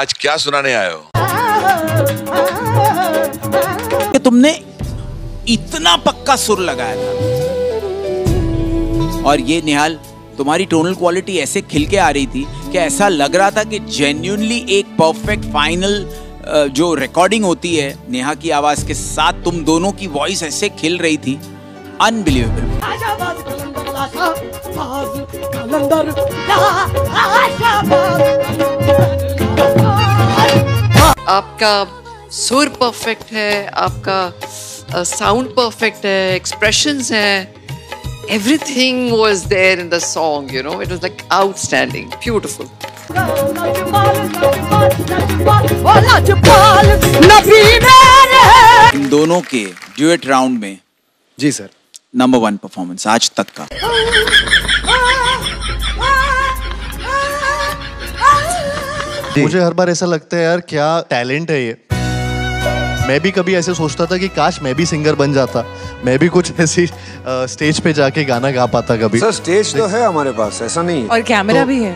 आज क्या सुनाने आए हो? तुमने इतना पक्का सुर लगाया था और ये निहाल तुम्हारी टोनल क्वालिटी ऐसे खिल के आ रही थी कि ऐसा लग रहा था कि जेन्युइनली एक परफेक्ट फाइनल जो रिकॉर्डिंग होती है नेहा की आवाज के साथ तुम दोनों की वॉइस ऐसे खिल रही थी, अनबिलीवेबल। आपका सुर परफेक्ट है, आपका साउंड परफेक्ट है, एक्सप्रेशंस हैं, everything was there in the song, you know, it was like outstanding, beautiful. इन दोनों के ड्यूएट राउंड में जी सर नंबर 1 परफॉर्मेंस आज तक का। मुझे हर बार ऐसा लगता है यार क्या टैलेंट है ये। मैं भी कभी ऐसे सोचता था कि काश मैं भी सिंगर बन जाता, मैं भी कुछ ऐसी स्टेज पे जाके गाना गा पाता कभी। सर स्टेज तो है हमारे पास, ऐसा नहीं है, और कैमरा भी है।